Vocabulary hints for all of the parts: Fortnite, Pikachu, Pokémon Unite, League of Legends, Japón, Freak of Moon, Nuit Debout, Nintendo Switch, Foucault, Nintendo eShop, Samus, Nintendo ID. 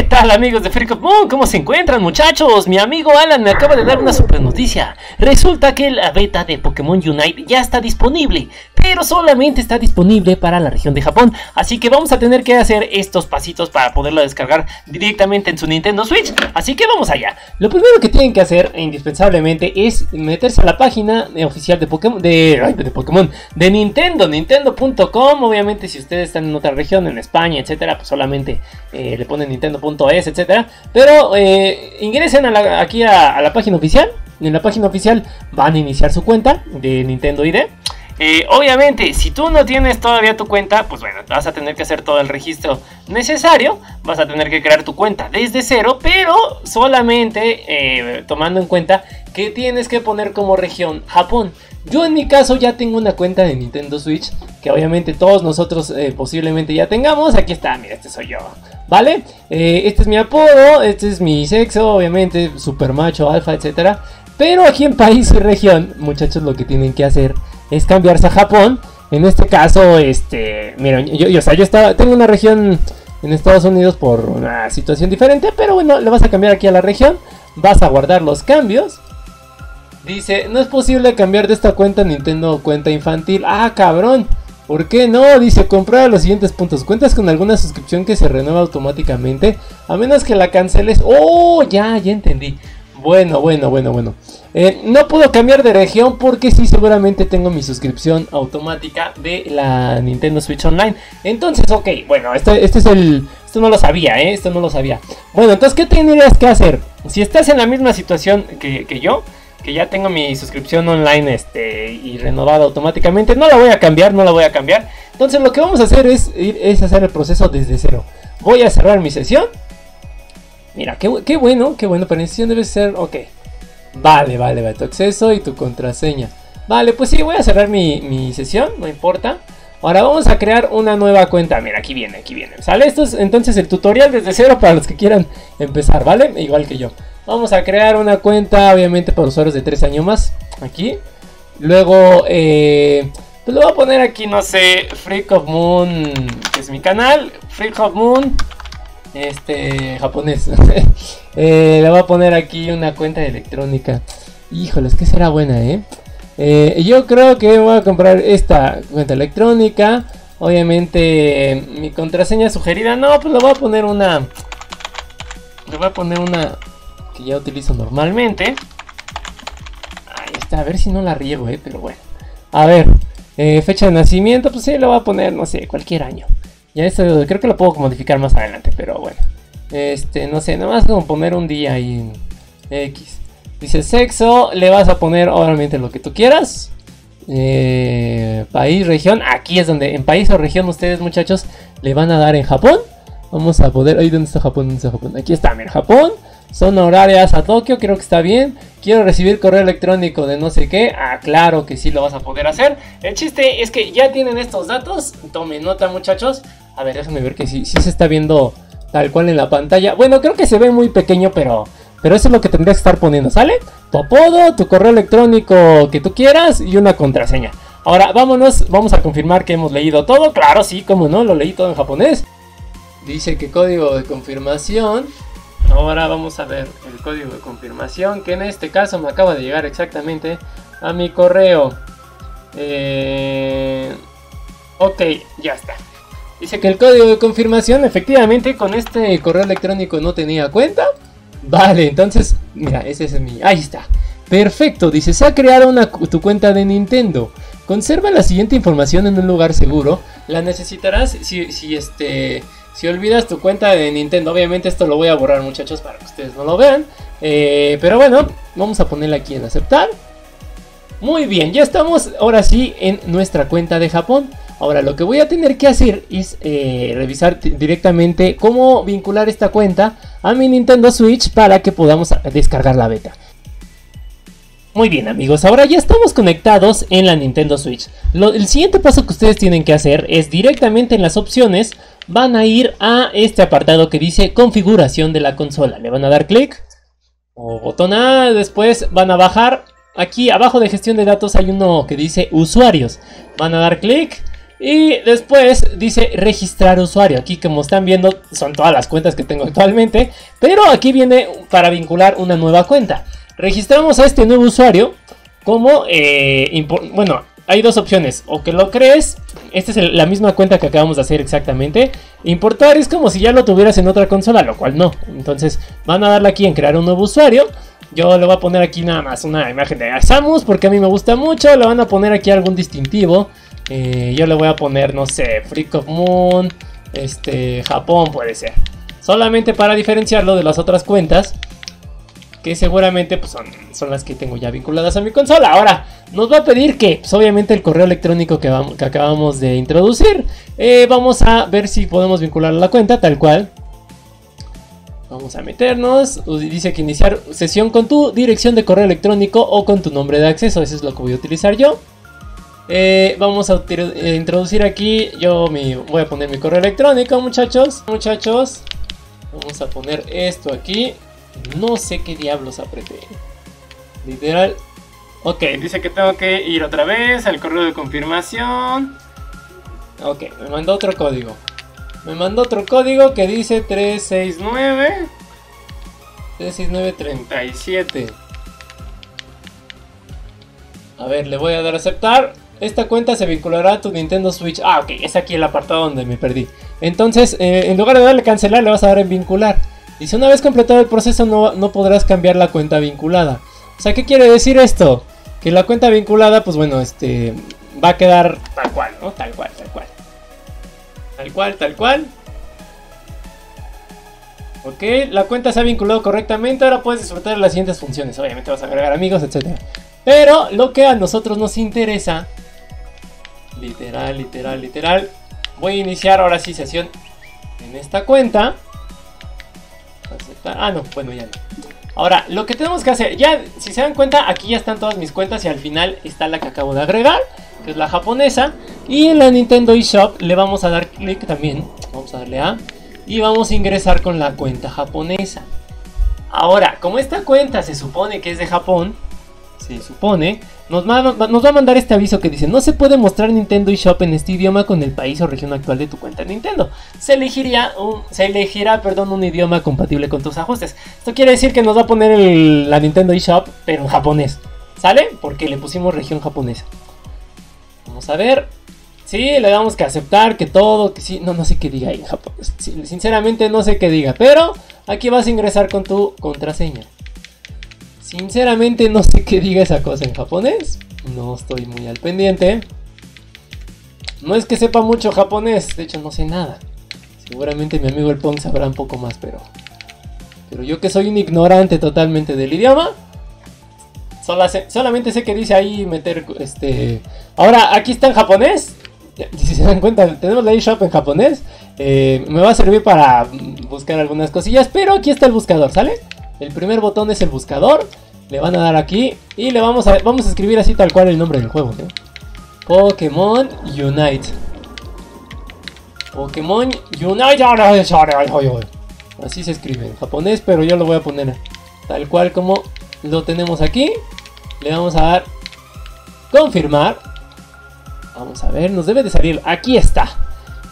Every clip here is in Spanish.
¿Qué tal, amigos de Freak of Moon? ¿Cómo se encuentran, muchachos? Mi amigo Alan me acaba de dar una super noticia. Resulta que la beta de Pokémon Unite ya está disponible, pero solamente está disponible para la región de Japón. Así que vamos a tener que hacer estos pasitos para poderlo descargar directamente en su Nintendo Switch. Así que vamos allá. Lo primero que tienen que hacer, indispensablemente, es meterse a la página oficial de Pokémon, de Nintendo, Nintendo.com. Obviamente, si ustedes están en otra región, en España, etcétera, pues solamente le ponen Nintendo.es, etcétera. Pero ingresen a la página oficial. En la página oficial van a iniciar su cuenta de Nintendo ID. Obviamente, si tú no tienes todavía tu cuenta, pues bueno, vas a tener que hacer todo el registro necesario. Vas a tener que crear tu cuenta desde cero, pero solamente tomando en cuenta que tienes que poner como región Japón. Yo en mi caso ya tengo una cuenta de Nintendo Switch, que obviamente todos nosotros posiblemente ya tengamos. Aquí está, mira, este soy yo, ¿vale? Este es mi apodo, este es mi sexo, obviamente, super macho, alfa, etcétera. Pero aquí en país y región, muchachos, lo que tienen que hacer es cambiarse a Japón. En este caso, miren, tengo una región en Estados Unidos por una situación diferente, pero bueno, le vas a cambiar aquí a la región, vas a guardar los cambios. Dice, no es posible cambiar de esta cuenta a Nintendo cuenta infantil. Ah, cabrón, ¿por qué no? Dice, comprar los siguientes puntos. Cuentas con alguna suscripción que se renueva automáticamente, a menos que la canceles. Oh, ya entendí. Bueno. No puedo cambiar de región porque sí, seguramente tengo mi suscripción automática de la Nintendo Switch Online. Entonces, ok, bueno, esto no lo sabía, esto no lo sabía. Bueno, entonces, ¿qué tendrías que hacer? Si estás en la misma situación que yo, que ya tengo mi suscripción online y renovada automáticamente, no la voy a cambiar. Entonces, lo que vamos a hacer es hacer el proceso desde cero. Voy a cerrar mi sesión. Mira, qué bueno, pero la sesión debe ser, ok. Vale, tu acceso y tu contraseña. Vale, pues sí, voy a cerrar mi sesión, no importa. Ahora vamos a crear una nueva cuenta. Mira, aquí viene, ¿sale? Esto es entonces el tutorial desde cero para los que quieran empezar, ¿vale? Igual que yo. Vamos a crear una cuenta, obviamente, para usuarios de 3 años más, aquí. Luego, pues lo voy a poner aquí, no sé, Freak of Moon, que es mi canal, Freak of Moon. Japonés. Le voy a poner aquí una cuenta de electrónica. Híjoles, que será buena, yo creo que voy a comprar esta cuenta electrónica. Obviamente, mi contraseña sugerida, no, pues le voy a poner una. Que ya utilizo normalmente. Ahí está, a ver si no la riego, pero bueno. A ver, fecha de nacimiento, pues sí, le voy a poner, no sé, cualquier año. Ya esto creo que lo puedo modificar más adelante, pero bueno. No sé, nada más como poner un día ahí en X. Dice sexo, le vas a poner obviamente lo que tú quieras. País, región, aquí es donde, en país o región ustedes, muchachos, le van a dar en Japón. Vamos a poder, ay, ¿dónde está Japón? Aquí está, mira, Japón. Zona horarias a Tokio, creo que está bien. Quiero recibir correo electrónico de no sé qué. Ah, claro que sí lo vas a poder hacer. El chiste es que ya tienen estos datos. Tomen nota, muchachos. A ver, déjenme ver que sí se está viendo tal cual en la pantalla. Bueno, creo que se ve muy pequeño, pero eso es lo que tendrías que estar poniendo, ¿sale? Tu apodo, tu correo electrónico que tú quieras y una contraseña. Ahora, vámonos, vamos a confirmar que hemos leído todo. Claro, sí, cómo no, lo leí todo en japonés. Dice que código de confirmación. Ahora vamos a ver el código de confirmación, que en este caso me acaba de llegar exactamente a mi correo. Ok, ya está. Dice que el código de confirmación, efectivamente, con este correo electrónico no tenía cuenta. Vale, entonces, mira, ese es mi... Ahí está. Perfecto, dice, se ha creado tu cuenta de Nintendo. Conserva la siguiente información en un lugar seguro. La necesitarás si olvidas tu cuenta de Nintendo. Obviamente esto lo voy a borrar, muchachos, para que ustedes no lo vean. Pero bueno, vamos a ponerle aquí en aceptar. Muy bien, ya estamos ahora sí en nuestra cuenta de Japón. Ahora lo que voy a tener que hacer es revisar directamente cómo vincular esta cuenta a mi Nintendo Switch para que podamos descargar la beta. Muy bien, amigos, ahora ya estamos conectados en la Nintendo Switch. El siguiente paso que ustedes tienen que hacer es directamente en las opciones. Van a ir a este apartado que dice configuración de la consola. Le van a dar clic o botón A. Después van a bajar. Aquí abajo de gestión de datos hay uno que dice usuarios. Van a dar clic. Y después dice registrar usuario. Aquí, como están viendo, son todas las cuentas que tengo actualmente. Pero aquí viene para vincular una nueva cuenta. Registramos a este nuevo usuario como... bueno, hay dos opciones. O que lo crees. Esta es la misma cuenta que acabamos de hacer exactamente. Importar es como si ya lo tuvieras en otra consola, lo cual no. Entonces van a darle aquí en crear un nuevo usuario. Yo le voy a poner aquí nada más una imagen de Samus porque a mí me gusta mucho. Le van a poner aquí algún distintivo. Yo le voy a poner, no sé, Freak of Moon, Japón puede ser. Solamente para diferenciarlo de las otras cuentas, que seguramente pues, son las que tengo ya vinculadas a mi consola. Ahora, nos va a pedir que, pues, obviamente, el correo electrónico que acabamos de introducir. Vamos a ver si podemos vincular la cuenta, tal cual. Vamos a meternos. Dice que iniciar sesión con tu dirección de correo electrónico o con tu nombre de acceso. Eso es lo que voy a utilizar yo. Vamos a introducir aquí, voy a poner mi correo electrónico, muchachos. Vamos a poner esto aquí. No sé qué diablos apreté. Literal. Ok, dice que tengo que ir otra vez al correo de confirmación. Ok, me mandó otro código. Me mandó otro código que dice 369 37. A ver, le voy a dar a aceptar. Esta cuenta se vinculará a tu Nintendo Switch. Ah, ok, es aquí el apartado donde me perdí. Entonces, en lugar de darle cancelar, le vas a dar en vincular. Dice, una vez completado el proceso no podrás cambiar la cuenta vinculada. O sea, ¿qué quiere decir esto? Que la cuenta vinculada, pues bueno, va a quedar tal cual, ¿no? Tal cual. Ok, la cuenta se ha vinculado correctamente. Ahora puedes disfrutar de las siguientes funciones. Obviamente vas a agregar amigos, etc. Pero lo que a nosotros nos interesa... Literal. Voy a iniciar ahora sí sesión en esta cuenta. Aceptar. Ah, no, bueno, ya no. Ahora, lo que tenemos que hacer, ya si se dan cuenta, aquí ya están todas mis cuentas y al final está la que acabo de agregar, que es la japonesa. Y en la Nintendo eShop le vamos a dar clic también. Vamos a darle a... y vamos a ingresar con la cuenta japonesa. Ahora, como esta cuenta se supone que es de Japón, se supone, nos va a mandar este aviso que dice: no se puede mostrar Nintendo eShop en este idioma con el país o región actual de tu cuenta Nintendo. Se elegirá un idioma compatible con tus ajustes. Esto quiere decir que nos va a poner la Nintendo eShop, pero en japonés. ¿Sale? Porque le pusimos región japonesa. Vamos a ver. Sí, le damos que aceptar, que todo, que sí. No sé qué diga ahí en japonés. Sí, sinceramente no sé qué diga, pero aquí vas a ingresar con tu contraseña. Sinceramente no sé qué diga esa cosa en japonés. No estoy muy al pendiente. No es que sepa mucho japonés. De hecho no sé nada. Seguramente mi amigo el Pong sabrá un poco más. Pero yo que soy un ignorante totalmente del idioma. Solamente sé que dice ahí meter Ahora aquí está en japonés. Si se dan cuenta tenemos la eShop en japonés. Me va a servir para buscar algunas cosillas. Pero aquí está el buscador, ¿sale? El primer botón es el buscador. Le van a dar aquí. Y le vamos a escribir así tal cual el nombre del juego, ¿eh? Pokémon Unite. Pokémon Unite. Así se escribe en japonés. Pero yo lo voy a poner tal cual como lo tenemos aquí. Le vamos a dar confirmar. Vamos a ver. Nos debe de salir. Aquí está.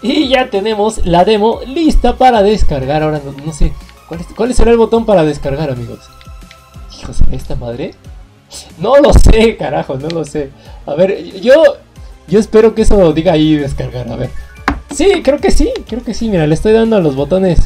Y ya tenemos la demo lista para descargar. Ahora no sé. ¿Cuál será el botón para descargar, amigos? Hijos de esta madre. No lo sé, carajo, no lo sé. A ver, yo espero que eso diga ahí descargar, a ver. Sí, creo que sí, mira, le estoy dando a los botones.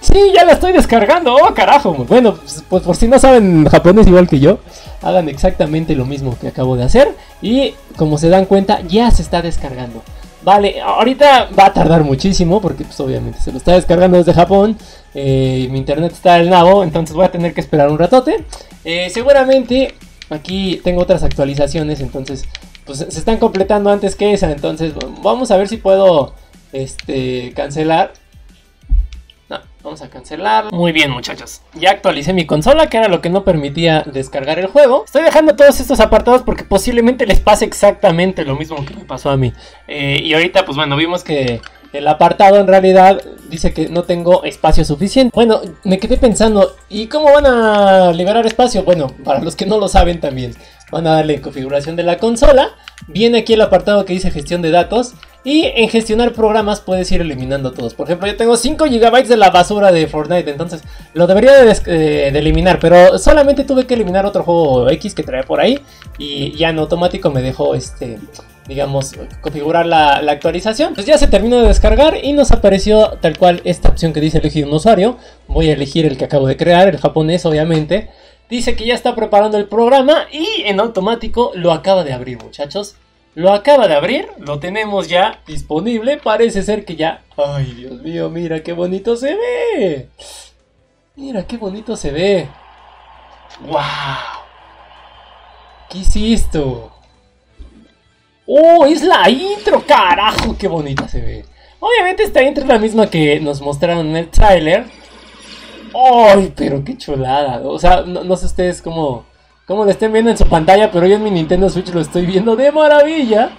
Sí, ya la estoy descargando, oh, carajo. Bueno, pues por si no saben japonés igual que yo, hagan exactamente lo mismo que acabo de hacer. Y como se dan cuenta, ya se está descargando. Vale, ahorita va a tardar muchísimo porque pues obviamente se lo está descargando desde Japón. Mi internet está del nabo, entonces voy a tener que esperar un ratote. Seguramente aquí tengo otras actualizaciones, entonces pues se están completando antes que esa. Entonces vamos a ver si puedo cancelar. No, vamos a cancelar. Muy bien, muchachos, ya actualicé mi consola, que era lo que no permitía descargar el juego. Estoy dejando todos estos apartados porque posiblemente les pase exactamente lo mismo que me pasó a mí. Y ahorita pues bueno, vimos que el apartado en realidad dice que no tengo espacio suficiente. Bueno, me quedé pensando, ¿y cómo van a liberar espacio? Bueno, para los que no lo saben también, van a darle configuración de la consola. Viene aquí el apartado que dice gestión de datos. Y en gestionar programas puedes ir eliminando todos. Por ejemplo, yo tengo 5 GB de la basura de Fortnite, entonces lo debería de eliminar. Pero solamente tuve que eliminar otro juego X que traía por ahí. Y ya en automático me dejó, digamos, configurar la actualización. Pues ya se terminó de descargar y nos apareció tal cual esta opción que dice elegir un usuario. Voy a elegir el que acabo de crear, el japonés obviamente. Dice que ya está preparando el programa y en automático lo acaba de abrir, muchachos. Lo acaba de abrir, lo tenemos ya disponible, parece ser que ya... ¡Ay, Dios mío! ¡Mira qué bonito se ve! ¡Mira qué bonito se ve! ¡Wow! ¿Qué hiciste? ¡Oh, es la intro! ¡Carajo, qué bonita se ve! Obviamente esta intro es la misma que nos mostraron en el tráiler. ¡Ay, pero qué chulada! O sea, no sé ustedes cómo lo estén viendo en su pantalla, pero yo en mi Nintendo Switch lo estoy viendo de maravilla.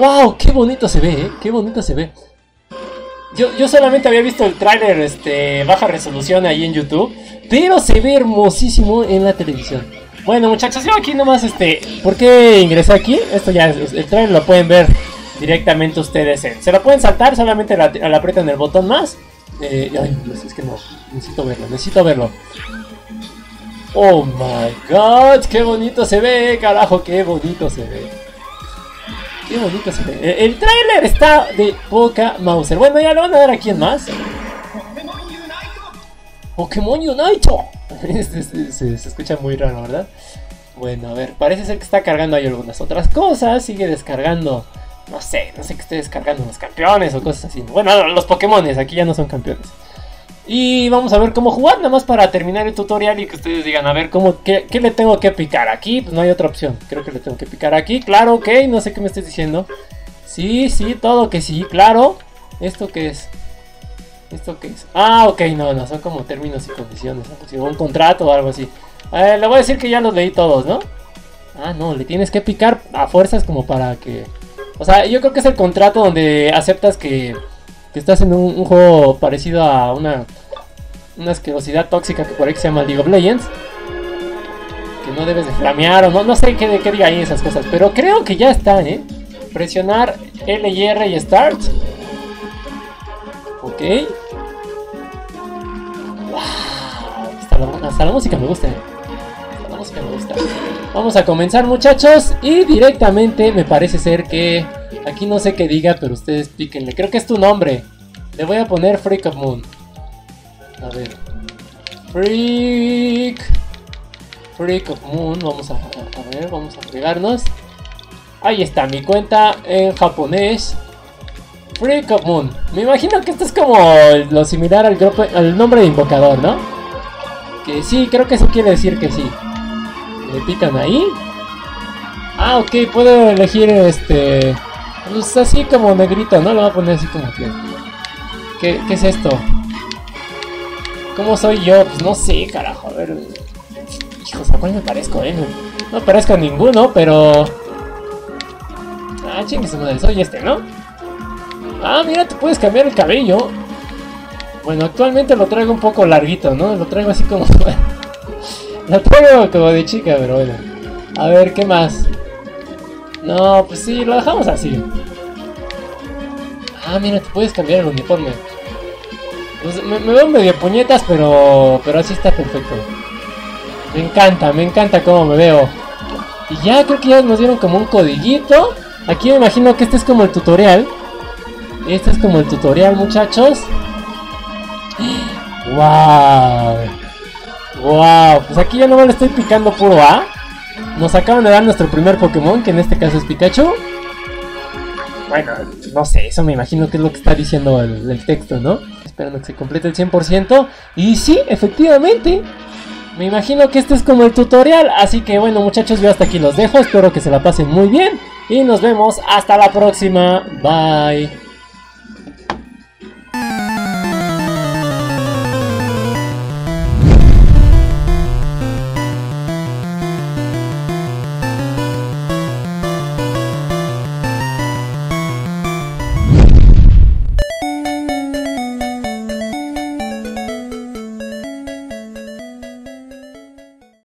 ¡Wow! ¡Qué bonito se ve! ¿Eh? ¡Qué bonito se ve! Yo solamente había visto el tráiler baja resolución ahí en YouTube, pero se ve hermosísimo en la televisión. Bueno, muchachos, yo aquí nomás, ¿por qué ingresé aquí? Esto ya es, el tráiler lo pueden ver directamente ustedes. Se lo pueden saltar, solamente le aprietan el botón más. Ay, es que no, necesito verlo. Oh my god, qué bonito se ve, carajo, qué bonito se ve. Qué bonito se ve. El tráiler está de poca Mauser. Bueno, ya lo van a dar aquí en más. Pokémon Unite. Se escucha muy raro, ¿verdad? Bueno, a ver, parece ser que está cargando ahí algunas otras cosas. Sigue descargando. No sé que esté descargando unos campeones o cosas así. Bueno, los Pokémones, aquí ya no son campeones. Y vamos a ver cómo jugar, nada más para terminar el tutorial y que ustedes digan, a ver, ¿qué le tengo que picar aquí? Pues no hay otra opción, creo que le tengo que picar aquí, claro, ok, no sé qué me estés diciendo. Sí, todo que sí, claro. ¿Esto qué es? Ah, ok, no, son como términos y condiciones, o un contrato o algo así. Le voy a decir que ya los leí todos, ¿no? Ah, no, le tienes que picar a fuerzas como para que... O sea, yo creo que es el contrato donde aceptas que estás en un juego parecido a una asquerosidad tóxica que por ahí se llama League of Legends, que no debes de flamear o no sé qué diga ahí esas cosas, pero creo que ya está, ¿eh? Presionar L y R y Start. Ok. Wow. Hasta la música me gusta, ¿eh? La música me gusta. Vamos a comenzar, muchachos, y directamente me parece ser que... Aquí no sé qué diga, pero ustedes píquenle. Creo que es tu nombre. Le voy a poner Freak of Moon. A ver. Freak of Moon. Vamos a ver, vamos a agregarnos. Ahí está mi cuenta en japonés. Freak of Moon. Me imagino que esto es como lo similar al nombre de invocador, ¿no? Que sí, creo que eso quiere decir que sí. Le pican ahí. Ah, ok, puedo elegir pues así como negrito, ¿no? Lo voy a poner así como que... ¿Qué es esto? ¿Cómo soy yo? Pues no sé, carajo, a ver... Hijos, ¿a cuál me parezco, eh? No parezco a ninguno, pero... Ah, chingues, madre, soy ¿no? Ah, mira, te puedes cambiar el cabello. Bueno, actualmente lo traigo un poco larguito, ¿no? Lo traigo así como... lo traigo como de chica, pero bueno. A ver, ¿qué más? No, pues sí, lo dejamos así. Ah, mira, te puedes cambiar el uniforme. Pues me veo medio puñetas, pero así está perfecto. Me encanta cómo me veo. Y ya, creo que ya nos dieron como un codiguito. Aquí me imagino que este es como el tutorial. Este es como el tutorial, muchachos. ¡Wow! Pues aquí ya no le estoy picando puro A. Nos acaban de dar nuestro primer Pokémon, que en este caso es Pikachu. Bueno, no sé, eso me imagino que es lo que está diciendo el texto, ¿no? Esperando que se complete el 100%. Y sí, efectivamente. Me imagino que este es como el tutorial. Así que bueno, muchachos, yo hasta aquí los dejo. Espero que se la pasen muy bien. Y nos vemos hasta la próxima. Bye.